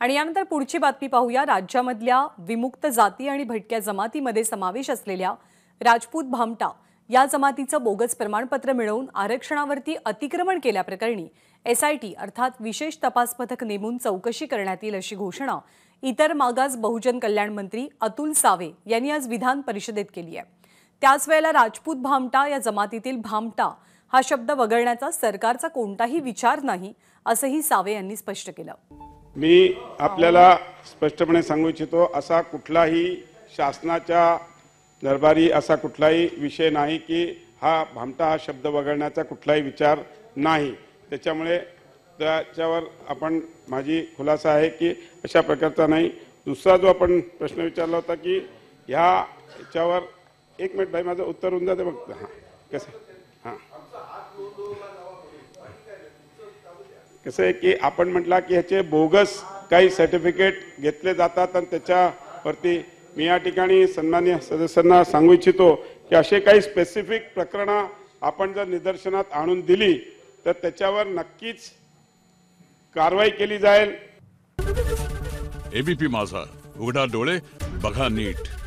आणि यानंतर पुढची बातमी पाहूया। राज्यामधल्या विमुक्त जाती आणि भटक्या जमातीमध्ये समावेश असलेल्या राजपूत भामटा या जमातीचं बोगस प्रमाणपत्र मिळवून आरक्षणावरती अतिक्रमण केल्याप्रकरणी एसआयटी अर्थात विशेष तपास पथक नेमून चौकशी करण्यात येईल अशी घोषणा इतर मागास बहुजन कल्याण मंत्री अतुल सावे यांनी आज विधान परिषदेत केली आहे। त्याच वेळेला राजपूत भामटा या जमातीतील भामटा हा शब्द वगळण्याचा सरकारचा कोणताही विचार नाही असंही सावे यांनी स्पष्ट केलं। मी आपल्याला स्पष्टपणे सांगू इच्छितो, असा कुठलाही शासनाच्या दरबारी असा कुठलाही विषय नाही की हा भामटा हा शब्द वगळण्याचा कुठलाही विचार नाही। त्याच्यामुळे त्याच्यावर आपण माझी खुलासा आहे की अशा प्रकारचा नाही। दुसरा जो आपण प्रश्न विचारला होता की ह्याच्यावर एक मिनिट भाई माझं उत्तर होऊन जाते बघ कसं हां कसं आहे की आपण म्हटला की ह्याचे बोगस काही सर्टिफिकेट घेतले जातात आणि त्याच्यावरती मी या ठिकाणी सन्माननीय सदस्यांना सांगू इच्छितो की असे काही स्पेसिफिक प्रकरण आपण जर निदर्शनात आणून दिली तर त्याच्यावर नक्कीच कारवाई केली जाईल। एबीपी माझा, उघडा डोळे बघा नीट।